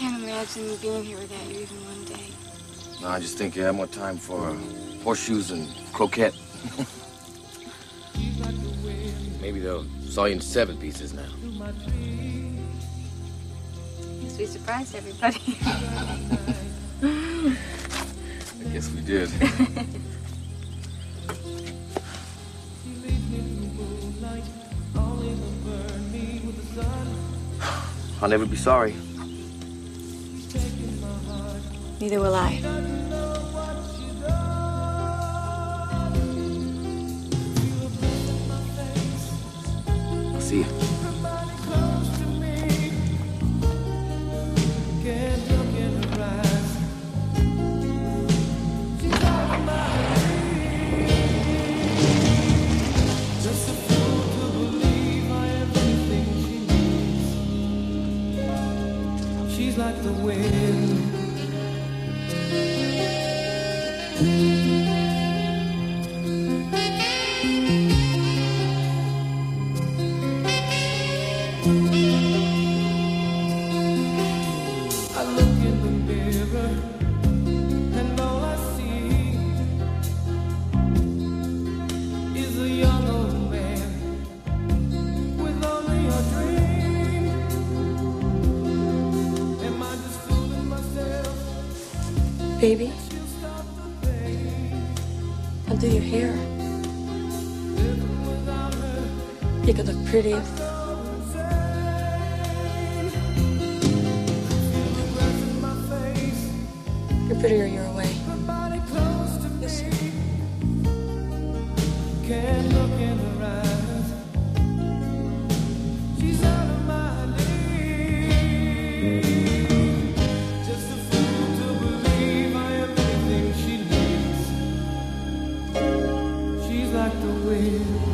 can't imagine being here without you even one day. No, I just think you have more time for horseshoes and croquet. Maybe they'll saw you in 7 pieces now. Yes, we surprised everybody. I guess we did. I'll never be sorry. Neither will I. See you. Baby, I'll do your hair. You could look pretty. You're prettier your way. Listen. Like the wind.